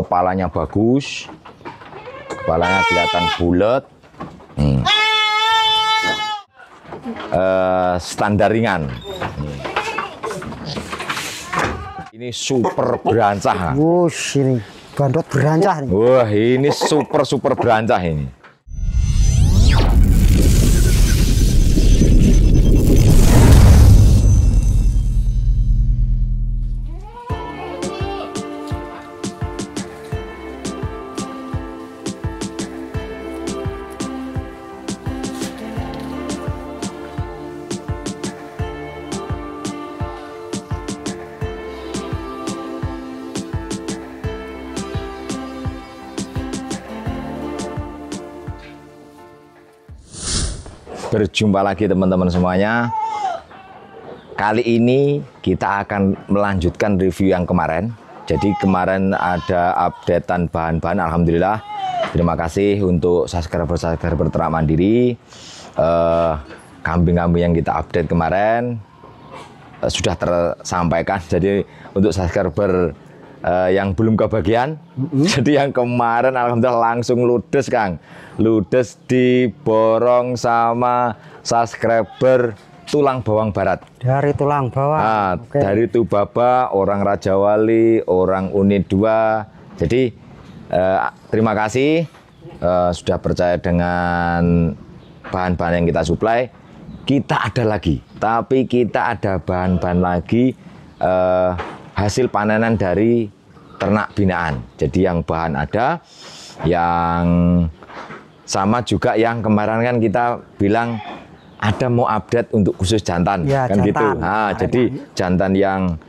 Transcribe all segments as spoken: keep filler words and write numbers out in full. kepalanya bagus, kepalanya kelihatan bulat. Hmm. Uh, standar ringan. Ini super berancah. Wush, ini bandot berancah nih. Wah, ini super super berancah ini. Berjumpa lagi teman-teman semuanya. Kali ini kita akan melanjutkan review yang kemarin. Jadi kemarin ada updatean bahan-bahan. Alhamdulillah, terima kasih untuk subscriber-subscriber Ternak Mandiri. Kambing-kambing eh, yang kita update kemarin eh, sudah tersampaikan. Jadi untuk subscriber Uh, yang belum kebagian, mm-hmm. jadi yang kemarin alhamdulillah langsung ludes Kang, ludes diborong sama subscriber Tulang Bawang Barat. Dari Tulang Bawang. Nah, okay. Dari Tubaba, orang Rajawali, orang Unit dua. Jadi uh, terima kasih uh, sudah percaya dengan bahan-bahan yang kita suplai. Kita ada lagi, tapi kita ada bahan-bahan lagi. Uh, hasil panenan dari ternak binaan. Jadi yang bahan ada, yang sama juga yang kemarin kan kita bilang ada mau update untuk khusus jantan, ya, kan jantan. Gitu. Nah, jadi jantan yang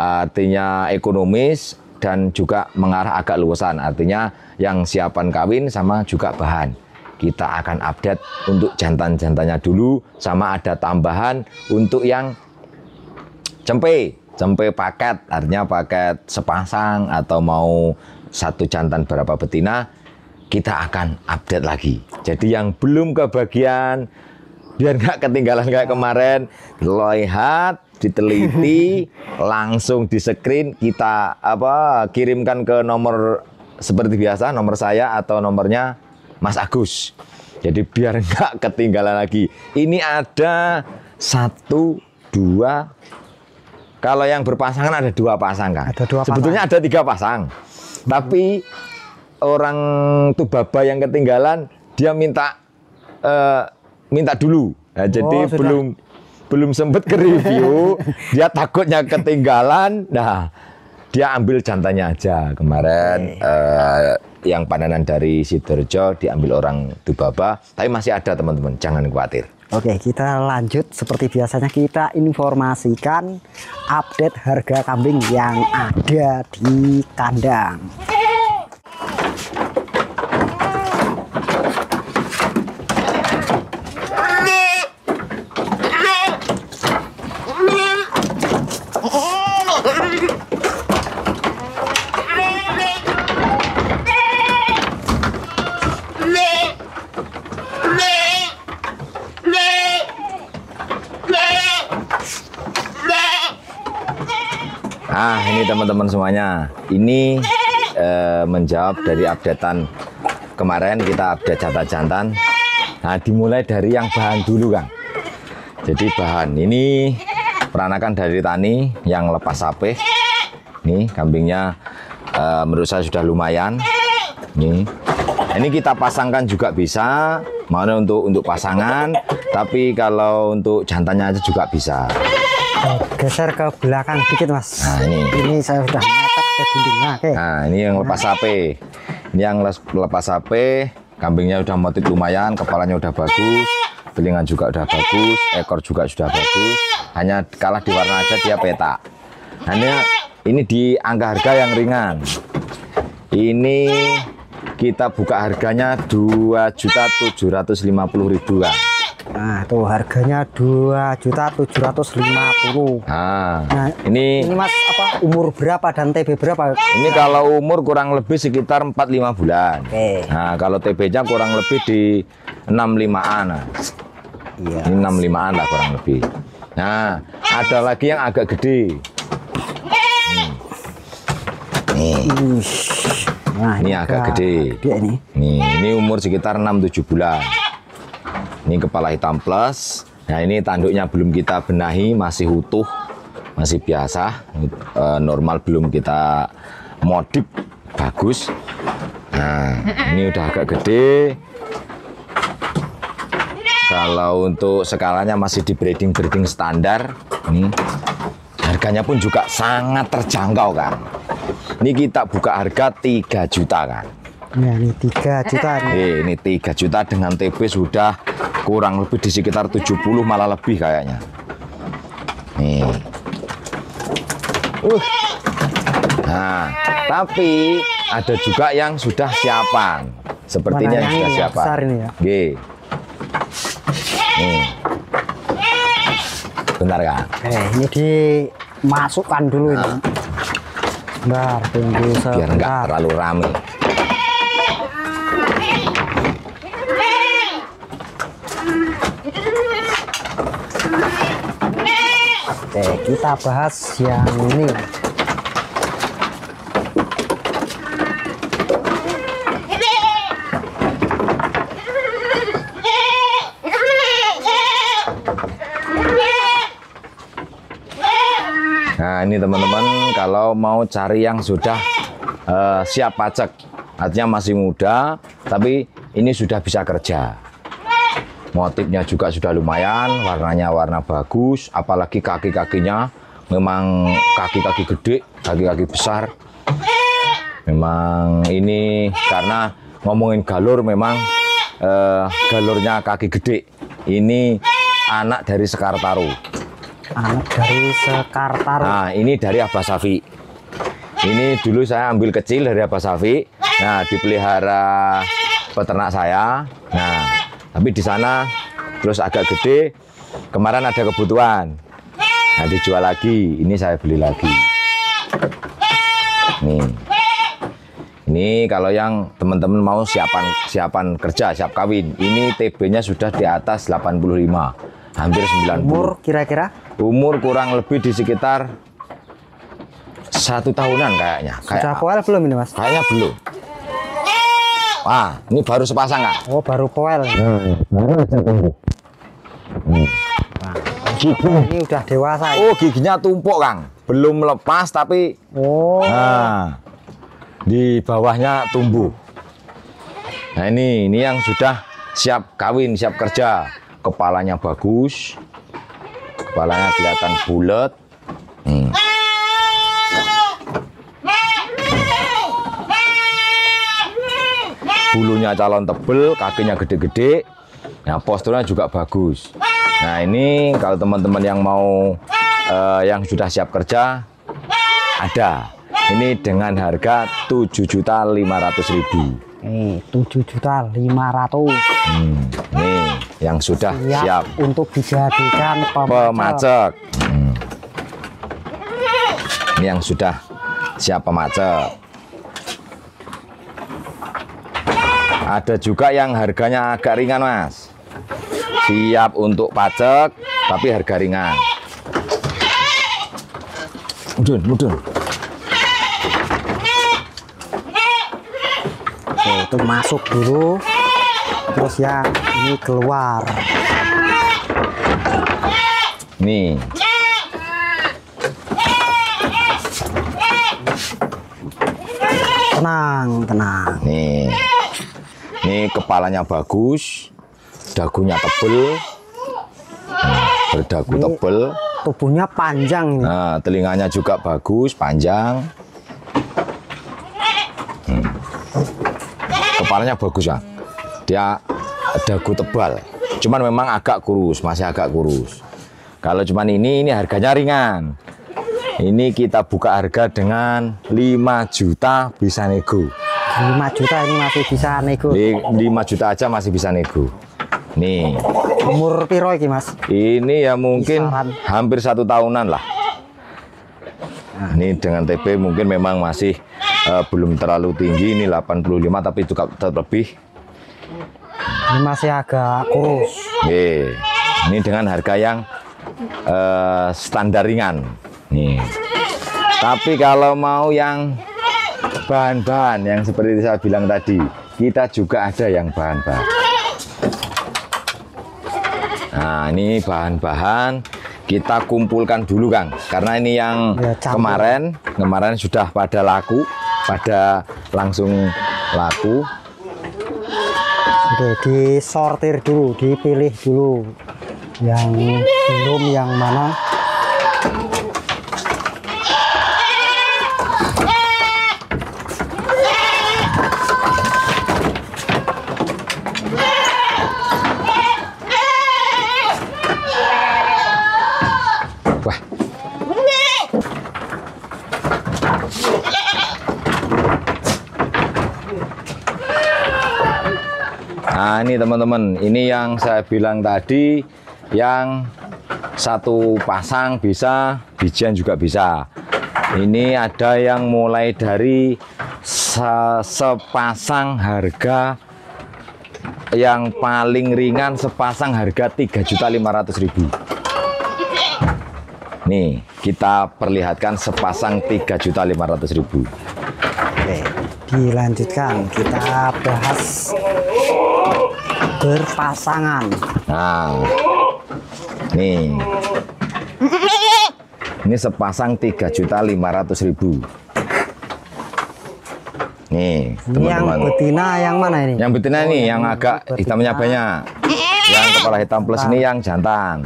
artinya ekonomis dan juga mengarah agak luasan, artinya yang siapan kawin sama juga bahan. Kita akan update untuk jantan-jantannya dulu, sama ada tambahan untuk yang cempe. Cempe paket, artinya paket sepasang atau mau satu jantan berapa betina, kita akan update lagi. Jadi yang belum kebagian, biar nggak ketinggalan kayak kemarin, lihat, diteliti, langsung di screen, kita apa kirimkan ke nomor seperti biasa, nomor saya atau nomornya Mas Agus. Jadi biar nggak ketinggalan lagi. Ini ada satu, dua. Kalau yang berpasangan ada dua pasang kan. Ada dua pasang. Sebetulnya ada tiga pasang, hmm. tapi orang Tubaba yang ketinggalan dia minta uh, minta dulu. Nah, oh, jadi sudah. belum belum sempet ke review, dia takutnya ketinggalan. Nah, dia ambil jantannya aja kemarin. Uh, yang panenan dari Sidorejo diambil orang Tubaba, tapi masih ada teman-teman, jangan khawatir. Oke, kita lanjut seperti biasanya, kita informasikan update harga kambing yang ada di kandang. Nah, ini teman-teman semuanya, ini eh, menjawab dari updatean kemarin kita update jantan-jantan. Nah, dimulai dari yang bahan dulu Kang. Jadi bahan ini peranakan dari tani yang lepas sapi. Nih kambingnya eh, menurut saya sudah lumayan. Nih, ini kita pasangkan juga bisa, mau untuk untuk pasangan, tapi kalau untuk jantannya aja juga bisa. Geser ke belakang dikit Mas. Nah, ini ini saya sudah mepet ke dinding. Okay. Nah, ini yang lepas sapi. Ini yang lepas sapi, kambingnya udah motif lumayan, kepalanya udah bagus, belingan juga udah bagus, ekor juga sudah bagus. Hanya kalah di warna aja dia petak. Hanya ini di angka harga yang ringan. Ini kita buka harganya dua juta tujuh ratus lima puluh ribu. Nah, tuh harganya dua juta tujuh ratus lima puluh ribu. Nah, nah ini, ini Mas apa umur berapa dan T B berapa? Ini kalau umur kurang lebih sekitar empat lima bulan. Okay. Nah, kalau T B-nya kurang lebih di enam lima an. Yes. Ini enam lima an lah kurang lebih. Nah, ada lagi yang agak gede. Hmm. Nih. Ush. Nah, ini, ini agak, agak gede. Gede ini. Nih, ini umur sekitar enam tujuh bulan. Ini kepala hitam plus. Nah, ini tanduknya belum kita benahi, masih utuh, masih biasa, e, normal, belum kita modif, bagus. Nah, ini udah agak gede. Kalau untuk skalanya masih di breeding-breeding standar. Ini harganya pun juga sangat terjangkau, kan. Ini kita buka harga tiga juta, kan. Nah, ini tiga juta. Eh, ini tiga juta dengan T B sudah kurang lebih di sekitar tujuh puluh, malah lebih kayaknya. Nih. Uh. Nah, tapi ada juga yang sudah siapan. Sepertinya yang sudah siapan. Besar ini ya. Ye. Nih. Bentar, Kak. Eh, ini dimasukkan dulu nah. Ini. Bentar, tunggu sebentar. Biar enggak terlalu ramai. Oke, kita bahas yang ini. Nah, ini teman-teman, kalau mau cari yang sudah uh, siap pacak, artinya masih muda, tapi ini sudah bisa kerja. Motifnya juga sudah lumayan, warnanya warna bagus, apalagi kaki-kakinya memang kaki-kaki gede, kaki-kaki besar. Memang ini karena ngomongin galur, memang eh, galurnya kaki gede. Ini anak dari Sekartaru. Anak dari Sekartaru. Nah, ini dari Abah Safi. Ini dulu saya ambil kecil dari Abah Safi. Nah, dipelihara peternak saya. Nah, tapi di sana terus agak gede, kemarin ada kebutuhan, nanti jual lagi, ini saya beli lagi. Nih, ini kalau yang teman-teman mau siapan siapan kerja, siap kawin, ini T B-nya sudah di atas delapan puluh lima, hampir sembilan puluh. Umur kira-kira? Umur kurang lebih di sekitar satu tahunan kayaknya. Sudah poel belum ini, Mas? Kayaknya belum. Wah, ini baru sepasang, Kak? Oh, baru poel. Hmm. Nah, ini udah dewasa. Ya? Oh, giginya tumpuk, Kang. Belum lepas, tapi oh. Nah, di bawahnya tumbuh. Nah, ini, ini yang sudah siap kawin, siap kerja. Kepalanya bagus. Kepalanya kelihatan bulat. Hmm. Bulunya calon tebel, kakinya gede-gede. Nah, posturnya juga bagus. Nah, ini kalau teman-teman yang mau eh, yang sudah siap kerja ada. Ini dengan harga tujuh juta lima ratus ribu. Eh, tujuh juta lima ratus ribu. Hmm, nih, yang sudah siap, siap. untuk dijadikan pemacek. Hmm. Ini yang sudah siap pemacek. Ada juga yang harganya agak ringan, Mas. Siap untuk pacek, tapi harga ringan. Mudun, mudun. Oke, itu masuk dulu. Terus ya, ini keluar. Nih. Tenang, tenang. Nih. Ini kepalanya bagus, dagunya tebel, nah, berdagu ini tebel, tubuhnya panjang. Nah, telinganya juga bagus, panjang. Hmm. Kepalanya bagus, ya. Dia dagu tebal, cuman memang agak kurus, masih agak kurus. Kalau cuman ini, ini harganya ringan. Ini kita buka harga dengan lima juta, bisa nego. lima juta ini masih bisa nego. lima juta aja masih bisa nego. Nih. Umur piro iki, Mas? Ini ya mungkin kisaran hampir satu tahunan lah. Nah, ini dengan T B mungkin memang masih uh, belum terlalu tinggi. Ini delapan puluh lima tapi juga terlebih. Ini masih agak kurus. Nih. Ini dengan harga yang uh, standar ringan. Nih. Tapi kalau mau yang bahan-bahan yang seperti saya bilang tadi, kita juga ada yang bahan-bahan. Nah, ini bahan-bahan kita kumpulkan dulu, Kang, karena ini yang ya, kemarin kemarin sudah pada laku, pada langsung laku. Oke, disortir dulu, dipilih dulu yang belum, yang mana. Wah. Nah, ini teman-teman, ini yang saya bilang tadi, yang satu pasang bisa, bijian juga bisa. Ini ada yang mulai dari se sepasang harga yang paling ringan, sepasang harga tiga juta lima ratus ribu. Nih, kita perlihatkan sepasang tiga juta lima ratus ribu. Oke, dilanjutkan kita bahas berpasangan. Nah, nih, ini sepasang tiga juta lima ratus ribu. Nih, teman-teman, yang betina yang mana ini? Yang betina oh, nih, yang, yang agak betina, hitamnya banyak. Yang kepala hitam plus ini yang jantan.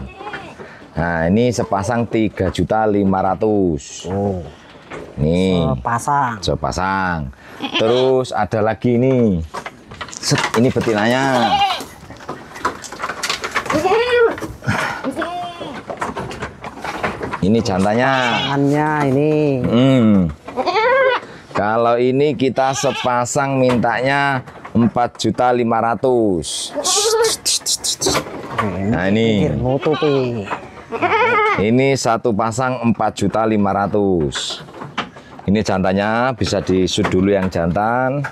Nah, ini sepasang tiga juta lima ratus ribu. Oh. Nih. Sepasang. Sepasang. Terus ada lagi ini. Ini betinanya. Ini jantannya. Jantannya ini. Hmm. Kalau ini kita sepasang mintanya empat juta lima ratus ribu. Nah, ini. Ini satu pasang empat juta lima ratus ribu. Ini jantannya bisa disut dulu yang jantan.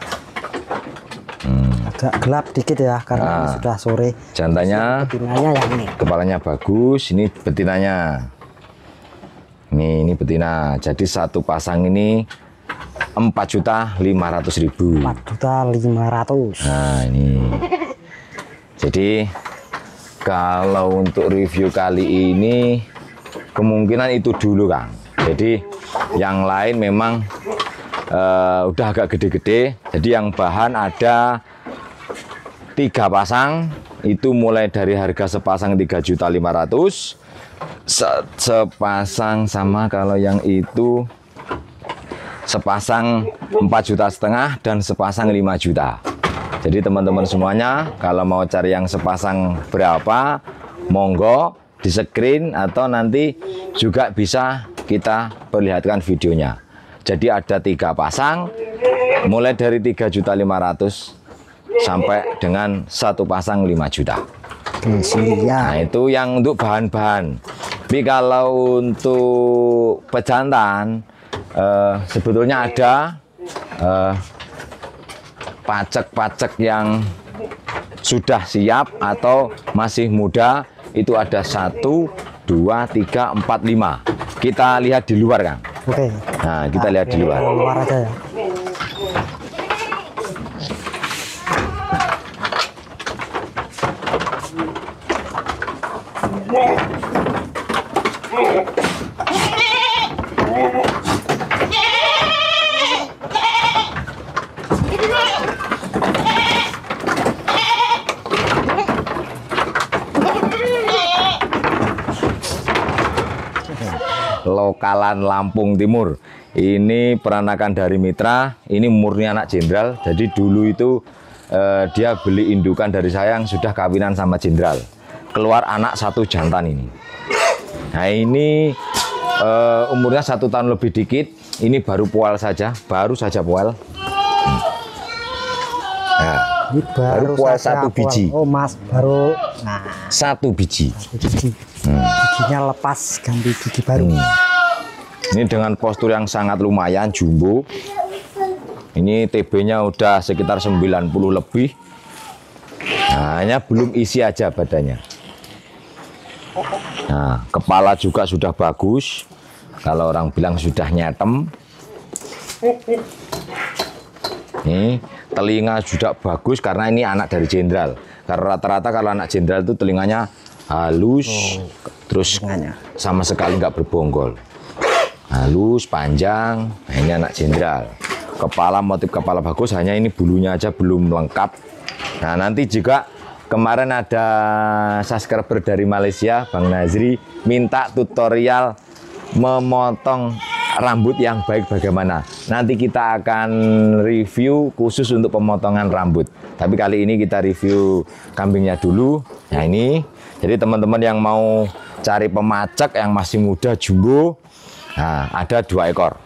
Hmm. Agak gelap dikit ya karena nah, sudah sore. Jantannya, betinanya yang ini. Kepalanya bagus, ini betinanya. Nih, ini betina. Jadi satu pasang ini empat juta lima ratus ribu. empat juta lima ratus ribu. Nah, ini. Jadi kalau untuk review kali ini kemungkinan itu dulu, Kang. Jadi yang lain memang uh, udah agak gede-gede. Jadi yang bahan ada tiga pasang, itu mulai dari harga sepasang tiga juta lima ratus ribu, se sepasang sama kalau yang itu sepasang empat juta setengah dan sepasang lima juta. Jadi teman-teman semuanya, kalau mau cari yang sepasang berapa, monggo di screen atau nanti juga bisa kita perlihatkan videonya. Jadi ada tiga pasang, mulai dari tiga juta lima ratus ribu sampai dengan satu pasang lima juta. Nah, itu yang untuk bahan-bahan. Tapi kalau untuk pejantan, eh, sebetulnya ada eh, pacek-pacek yang sudah siap atau masih muda, itu ada satu, dua, tiga, empat, lima. Kita lihat di luar, Kang. Oke. Nah, kita nah, lihat di luar. Luar aja ya. Lokalan Lampung Timur. Ini peranakan dari mitra, ini murni anak jenderal. Jadi dulu itu eh, dia beli indukan dari saya yang sudah kawinan sama jenderal. Keluar anak satu jantan ini. Nah, ini eh, umurnya satu tahun lebih dikit. Ini baru pual saja, baru saja pual. Nah, ini baru, baru pual satu pual. Biji. Oh, Mas, baru nah. satu biji. Satu biji. Hmm. Giginya lepas, ganti gigi baru. Hmm. Ini dengan postur yang sangat lumayan, jumbo. Ini T B-nya udah sekitar sembilan puluh lebih. Nah, hanya belum isi aja badannya. Nah, kepala juga sudah bagus. Kalau orang bilang sudah nyetem. Nih, telinga juga bagus karena ini anak dari jenderal. Karena rata-rata kalau anak jenderal itu telinganya halus, oh, terus telinganya sama sekali nggak berbonggol. Halus, panjang, nah, ini anak jenderal. Kepala, motif kepala bagus, hanya ini bulunya aja belum lengkap. Nah, nanti juga kemarin ada subscriber dari Malaysia, Bang Nazri, minta tutorial memotong rambut yang baik bagaimana. Nanti kita akan review khusus untuk pemotongan rambut. Tapi kali ini kita review kambingnya dulu. Nah, ini. Jadi teman-teman yang mau cari pemacak yang masih muda jumbo, nah, ada dua ekor.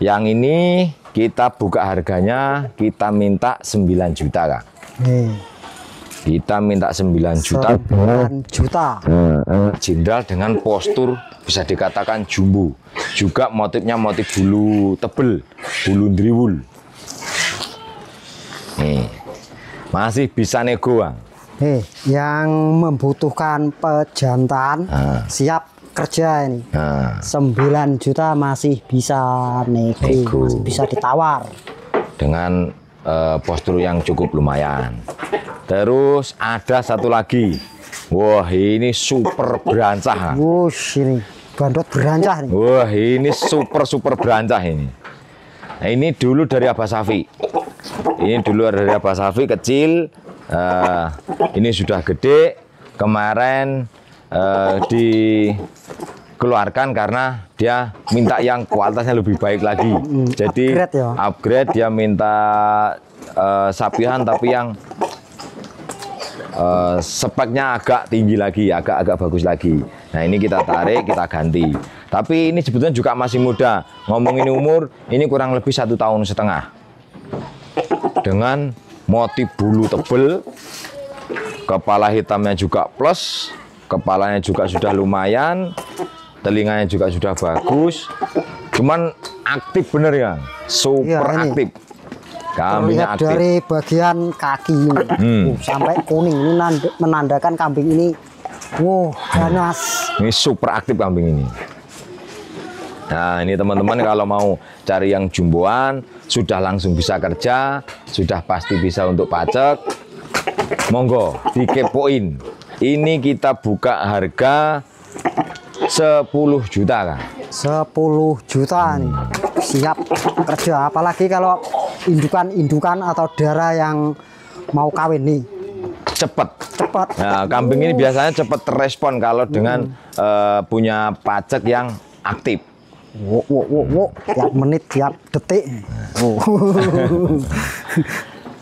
Yang ini kita buka harganya, kita minta sembilan juta, Kak. Hmm. Kita minta sembilan juta. sembilan juta. Jenderal dengan postur bisa dikatakan jumbo. Juga motifnya motif bulu tebel, bulu ndriwul. Nih. Masih bisa nego, Bang. Nih, yang membutuhkan pejantan, nah, siap kerja ini. Nah, sembilan juta masih bisa nego, nego. Masih bisa ditawar dengan uh, postur yang cukup lumayan. Terus ada satu lagi. Wah, ini super berancah. Wush, ini bandot berancah nih. Wah, ini super super berancah ini. Nah, ini dulu dari Abah Safi. Ini dulu dari Abah Safi kecil. Uh, ini sudah gede. Kemarin Uh, dikeluarkan karena dia minta yang kualitasnya lebih baik lagi. Mm, Jadi upgrade, ya? upgrade dia minta uh, sapihan tapi yang uh, speknya agak tinggi lagi, agak-agak bagus lagi. Nah, ini kita tarik, kita ganti. Tapi ini sebetulnya juga masih muda. Ngomongin umur, ini kurang lebih satu tahun setengah. Dengan motif bulu tebel, kepala hitamnya juga plus. Kepalanya juga sudah lumayan, telinganya juga sudah bagus, cuman aktif bener ya, super ya, aktif. Kambingnya aktif. Dari bagian kaki ini, hmm. uh, sampai kuning ini menandakan kambing ini, wow, ganas. Ini super aktif kambing ini. Nah, ini teman-teman kalau mau cari yang jumboan, sudah langsung bisa kerja, sudah pasti bisa untuk pacek. Monggo dikepoin. Ini kita buka harga sepuluh juta, Kak. sepuluh juta nih. Siap kerja, apalagi kalau indukan-indukan atau darah yang mau kawin nih. Cepet. Cepet. Nah, kambing ini biasanya cepet respon kalau dengan hmm. uh, punya pacek yang aktif. Wo, wo, wo, wo. Tiap menit, tiap detik. Oh.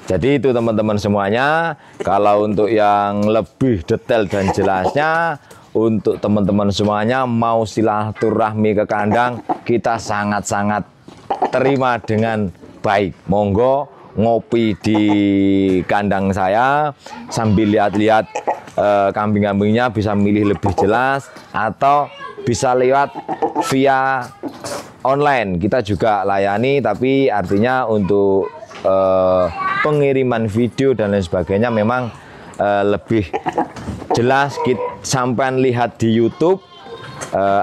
Jadi itu teman-teman semuanya. Kalau untuk yang lebih detail dan jelasnya, untuk teman-teman semuanya mau silaturahmi ke kandang, kita sangat-sangat terima dengan baik. Monggo ngopi di kandang saya sambil lihat-lihat eh, kambing-kambingnya, bisa milih lebih jelas atau bisa lewat via online. Kita juga layani, tapi artinya untuk eh, pengiriman video dan lain sebagainya memang uh, lebih jelas kita sampean lihat di YouTube uh,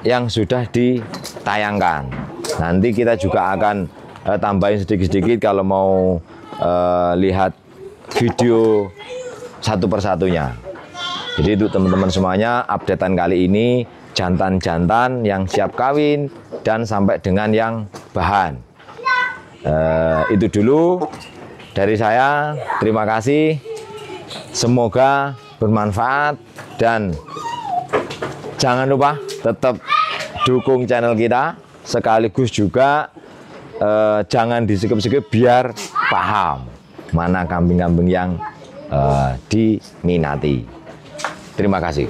yang sudah ditayangkan. Nanti kita juga akan uh, tambahin sedikit-sedikit kalau mau uh, lihat video satu persatunya. Jadi untuk teman-teman semuanya, updatean kali ini jantan-jantan yang siap kawin dan sampai dengan yang bahan. Uh, itu dulu dari saya. Terima kasih, semoga bermanfaat dan jangan lupa tetap dukung channel kita, sekaligus juga uh, jangan disekep-sekep biar paham mana kambing-kambing yang uh, diminati. Terima kasih.